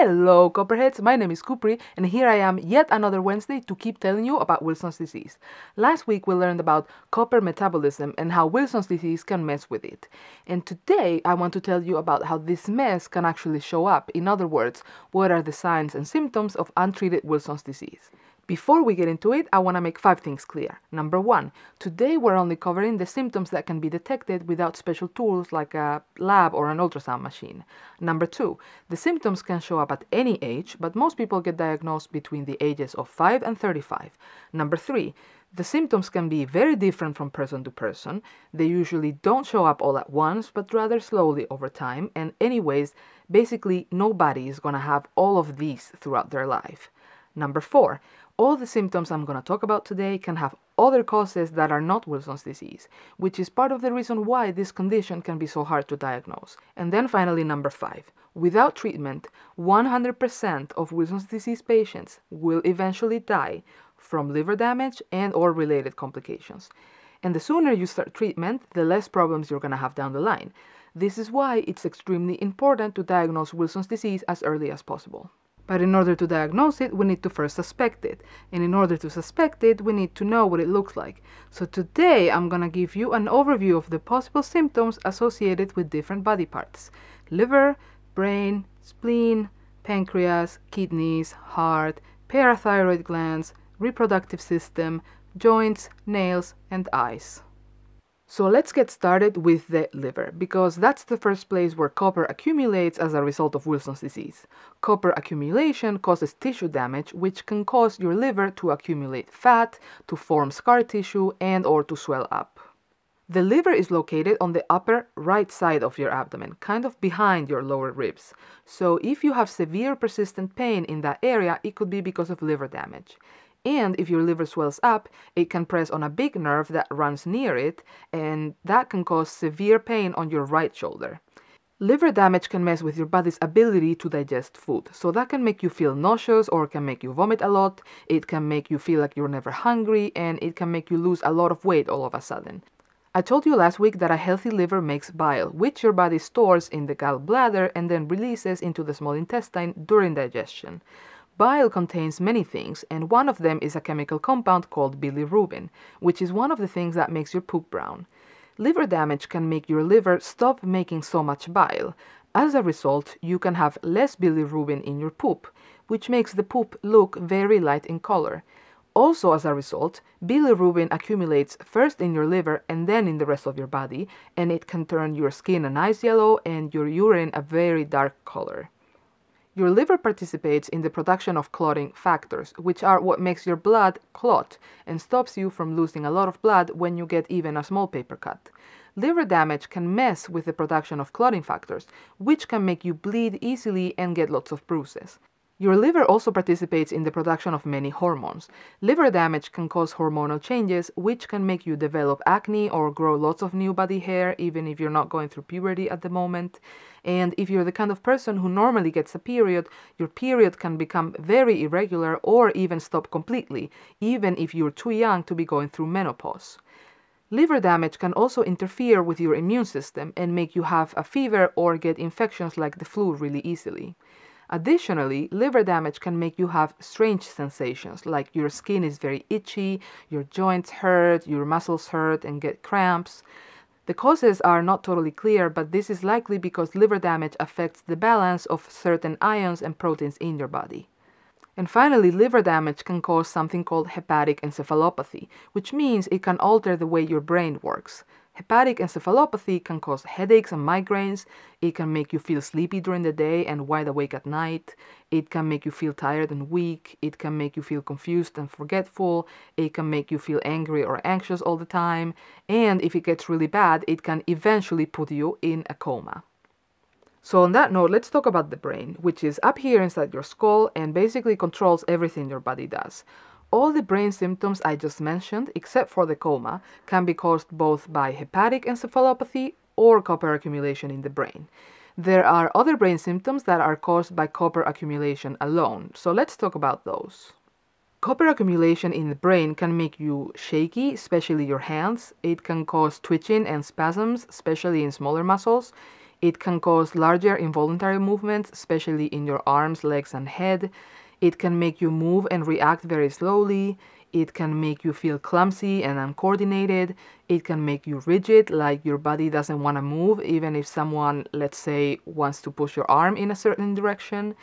Hello Copperheads, my name is Cupri and here I am yet another Wednesday to keep telling you about Wilson's disease. Last week we learned about copper metabolism and how Wilson's disease can mess with it. And today I want to tell you about how this mess can actually show up. In other words, what are the signs and symptoms of untreated Wilson's disease? Before we get into it, I want to make 5 things clear. Number 1, today we're only covering the symptoms that can be detected without special tools like a lab or an ultrasound machine. Number 2, the symptoms can show up at any age, but most people get diagnosed between the ages of 5 and 35. Number 3, the symptoms can be very different from person to person. They usually don't show up all at once, but rather slowly over time. And anyways, basically nobody is going to have all of these throughout their life. Number 4, all the symptoms I'm going to talk about today can have other causes that are not Wilson's disease, which is part of the reason why this condition can be so hard to diagnose. And then finally, number 5, without treatment, 100% of Wilson's disease patients will eventually die from liver damage and or related complications. And the sooner you start treatment, the less problems you're going to have down the line. This is why it's extremely important to diagnose Wilson's disease as early as possible. But in order to diagnose it, we need to first suspect it. And in order to suspect it, we need to know what it looks like. So today, I'm going to give you an overview of the possible symptoms associated with different body parts. Liver, brain, spleen, pancreas, kidneys, heart, parathyroid glands, reproductive system, joints, nails, and eyes. So let's get started with the liver, because that's the first place where copper accumulates as a result of Wilson's disease. Copper accumulation causes tissue damage, which can cause your liver to accumulate fat, to form scar tissue, and or to swell up. The liver is located on the upper right side of your abdomen, kind of behind your lower ribs. So if you have severe persistent pain in that area, it could be because of liver damage. And if your liver swells up, it can press on a big nerve that runs near it, and that can cause severe pain on your right shoulder. Liver damage can mess with your body's ability to digest food, so that can make you feel nauseous or can make you vomit a lot, it can make you feel like you're never hungry, and it can make you lose a lot of weight all of a sudden. I told you last week that a healthy liver makes bile, which your body stores in the gallbladder and then releases into the small intestine during digestion. Bile contains many things, and one of them is a chemical compound called bilirubin, which is one of the things that makes your poop brown. Liver damage can make your liver stop making so much bile. As a result, you can have less bilirubin in your poop, which makes the poop look very light in color. Also, as a result, bilirubin accumulates first in your liver and then in the rest of your body, and it can turn your skin a nice yellow and your urine a very dark color. Your liver participates in the production of clotting factors, which are what makes your blood clot and stops you from losing a lot of blood when you get even a small paper cut. Liver damage can mess with the production of clotting factors, which can make you bleed easily and get lots of bruises. Your liver also participates in the production of many hormones. Liver damage can cause hormonal changes, which can make you develop acne or grow lots of new body hair, even if you're not going through puberty at the moment. And if you're the kind of person who normally gets a period, your period can become very irregular or even stop completely, even if you're too young to be going through menopause. Liver damage can also interfere with your immune system and make you have a fever or get infections like the flu really easily. Additionally, liver damage can make you have strange sensations, like your skin is very itchy, your joints hurt, your muscles hurt and get cramps. The causes are not totally clear, but this is likely because liver damage affects the balance of certain ions and proteins in your body. And finally, liver damage can cause something called hepatic encephalopathy, which means it can alter the way your brain works. Hepatic encephalopathy can cause headaches and migraines, it can make you feel sleepy during the day and wide awake at night, it can make you feel tired and weak, it can make you feel confused and forgetful, it can make you feel angry or anxious all the time, and if it gets really bad, it can eventually put you in a coma. So on that note, let's talk about the brain, which is up here inside your skull and basically controls everything your body does. All the brain symptoms I just mentioned, except for the coma, can be caused both by hepatic encephalopathy or copper accumulation in the brain. There are other brain symptoms that are caused by copper accumulation alone, so let's talk about those. Copper accumulation in the brain can make you shaky, especially your hands. It can cause twitching and spasms, especially in smaller muscles. It can cause larger involuntary movements, especially in your arms, legs, and head. It can make you move and react very slowly. It can make you feel clumsy and uncoordinated. It can make you rigid, like your body doesn't want to move, even if someone, let's say, wants to push your arm in a certain direction.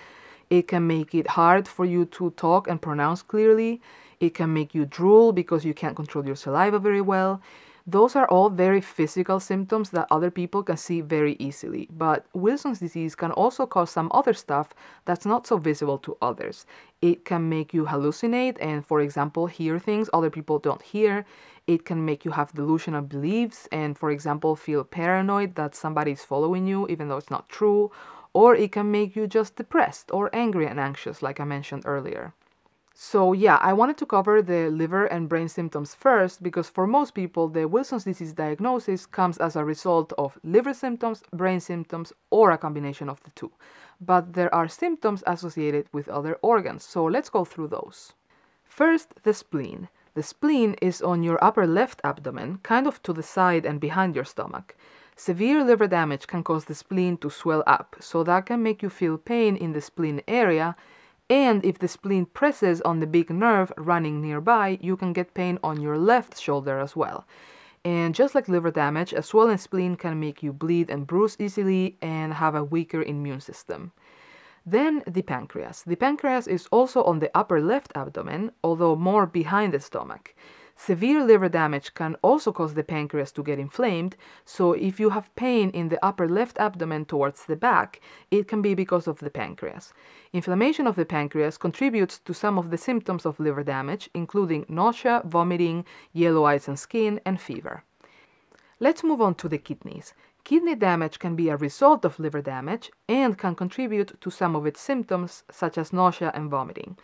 It can make it hard for you to talk and pronounce clearly. It can make you drool because you can't control your saliva very well. Those are all very physical symptoms that other people can see very easily, but Wilson's disease can also cause some other stuff that's not so visible to others. It can make you hallucinate and, for example, hear things other people don't hear. It can make you have delusional beliefs and, for example, feel paranoid that somebody's following you even though it's not true, or it can make you just depressed or angry and anxious, like I mentioned earlier. So yeah, I wanted to cover the liver and brain symptoms first because for most people the Wilson's disease diagnosis comes as a result of liver symptoms, brain symptoms, or a combination of the two. But there are symptoms associated with other organs, so let's go through those. First, the spleen. The spleen is on your upper left abdomen, kind of to the side and behind your stomach. Severe liver damage can cause the spleen to swell up, so that can make you feel pain in the spleen area. And if the spleen presses on the big nerve running nearby, you can get pain on your left shoulder as well. And just like liver damage, a swollen spleen can make you bleed and bruise easily and have a weaker immune system. Then the pancreas. The pancreas is also on the upper left abdomen, although more behind the stomach. Severe liver damage can also cause the pancreas to get inflamed, so if you have pain in the upper left abdomen towards the back, it can be because of the pancreas. Inflammation of the pancreas contributes to some of the symptoms of liver damage, including nausea, vomiting, yellow eyes and skin, and fever. Let's move on to the kidneys. Kidney damage can be a result of liver damage and can contribute to some of its symptoms, such as nausea and vomiting.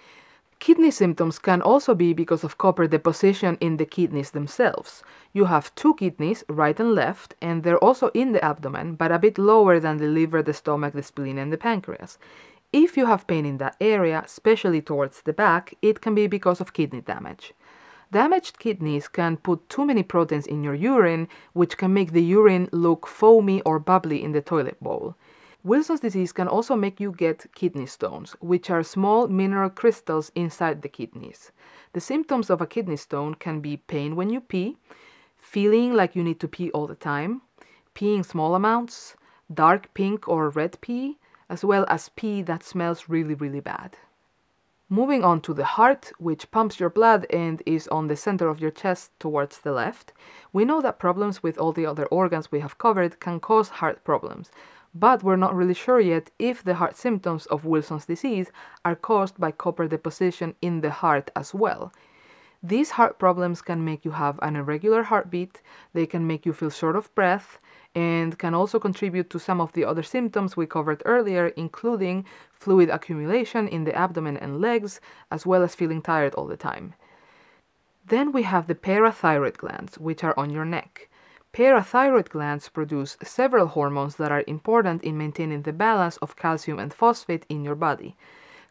Kidney symptoms can also be because of copper deposition in the kidneys themselves. You have two kidneys, right and left, and they're also in the abdomen, but a bit lower than the liver, the stomach, the spleen, and the pancreas. If you have pain in that area, especially towards the back, it can be because of kidney damage. Damaged kidneys can put too many proteins in your urine, which can make the urine look foamy or bubbly in the toilet bowl. Wilson's disease can also make you get kidney stones, which are small mineral crystals inside the kidneys. The symptoms of a kidney stone can be pain when you pee, feeling like you need to pee all the time, peeing small amounts, dark pink or red pee, as well as pee that smells really, really bad. Moving on to the heart, which pumps your blood and is on the center of your chest towards the left. We know that problems with all the other organs we have covered can cause heart problems, but we're not really sure yet if the heart symptoms of Wilson's disease are caused by copper deposition in the heart as well. These heart problems can make you have an irregular heartbeat, they can make you feel short of breath, and can also contribute to some of the other symptoms we covered earlier, including fluid accumulation in the abdomen and legs, as well as feeling tired all the time. Then we have the parathyroid glands, which are on your neck. Parathyroid glands produce several hormones that are important in maintaining the balance of calcium and phosphate in your body.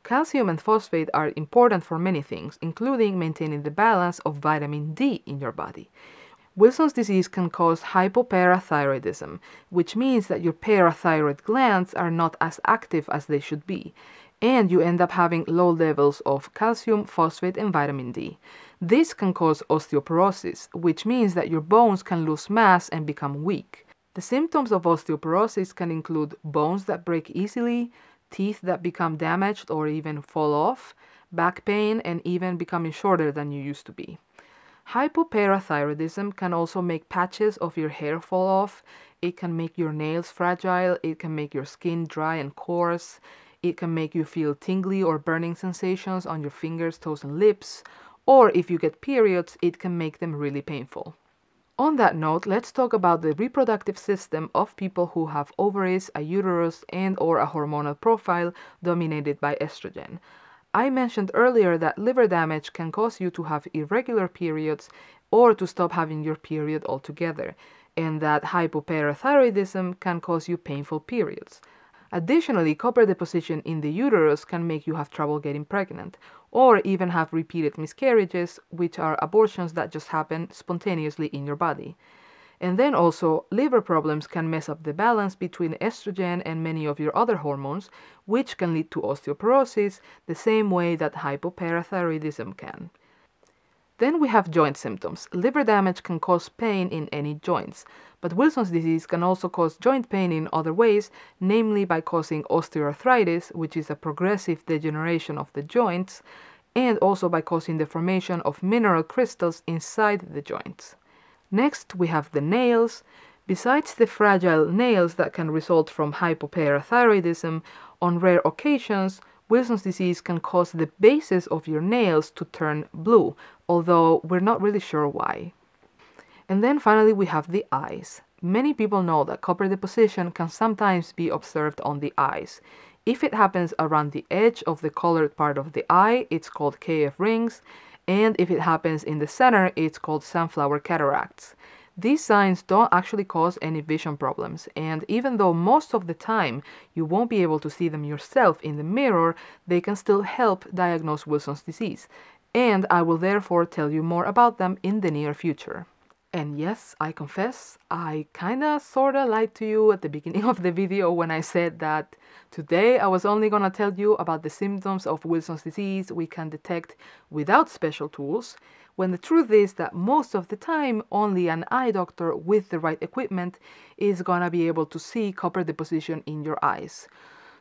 Calcium and phosphate are important for many things, including maintaining the balance of vitamin D in your body. Wilson's disease can cause hypoparathyroidism, which means that your parathyroid glands are not as active as they should be, and you end up having low levels of calcium, phosphate, and vitamin D. This can cause osteoporosis, which means that your bones can lose mass and become weak. The symptoms of osteoporosis can include bones that break easily, teeth that become damaged or even fall off, back pain, and even becoming shorter than you used to be. Hypoparathyroidism can also make patches of your hair fall off, it can make your nails fragile, it can make your skin dry and coarse, it can make you feel tingly or burning sensations on your fingers, toes, and lips, or if you get periods, it can make them really painful. On that note, let's talk about the reproductive system of people who have ovaries, a uterus, and/or a hormonal profile dominated by estrogen. I mentioned earlier that liver damage can cause you to have irregular periods or to stop having your period altogether, and that hypoparathyroidism can cause you painful periods. Additionally, copper deposition in the uterus can make you have trouble getting pregnant, or even have repeated miscarriages, which are abortions that just happen spontaneously in your body. And then also, liver problems can mess up the balance between estrogen and many of your other hormones, which can lead to osteoporosis, the same way that hypoparathyroidism can. Then we have joint symptoms. Liver damage can cause pain in any joints, but Wilson's disease can also cause joint pain in other ways, namely by causing osteoarthritis, which is a progressive degeneration of the joints, and also by causing the formation of mineral crystals inside the joints. Next, we have the nails. Besides the fragile nails that can result from hypoparathyroidism, on rare occasions, Wilson's disease can cause the bases of your nails to turn blue, although we're not really sure why. And then finally, we have the eyes. Many people know that copper deposition can sometimes be observed on the eyes. If it happens around the edge of the colored part of the eye, it's called Kf rings, and if it happens in the center, it's called sunflower cataracts. These signs don't actually cause any vision problems, and even though most of the time you won't be able to see them yourself in the mirror, they can still help diagnose Wilson's disease, and I will therefore tell you more about them in the near future. And yes, I confess, I kinda sorta lied to you at the beginning of the video when I said that today I was only gonna tell you about the symptoms of Wilson's disease we can detect without special tools, when the truth is that most of the time only an eye doctor with the right equipment is gonna be able to see copper deposition in your eyes.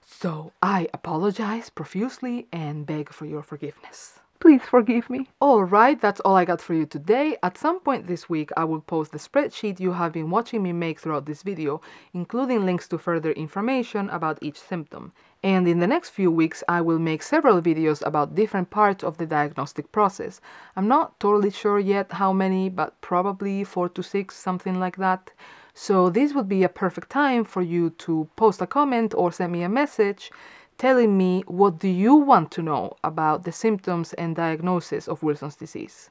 So I apologize profusely and beg for your forgiveness. Please forgive me. Alright, that's all I got for you today. At some point this week, I will post the spreadsheet you have been watching me make throughout this video, including links to further information about each symptom. And in the next few weeks, I will make several videos about different parts of the diagnostic process. I'm not totally sure yet how many, but probably 4 to 6, something like that. So this would be a perfect time for you to post a comment or send me a message telling me what do you want to know about the symptoms and diagnosis of Wilson's disease.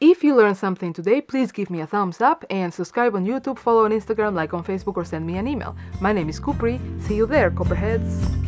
If you learned something today, please give me a thumbs up and subscribe on YouTube, follow on Instagram, like on Facebook, or send me an email. My name is Cupri. See you there, Copperheads!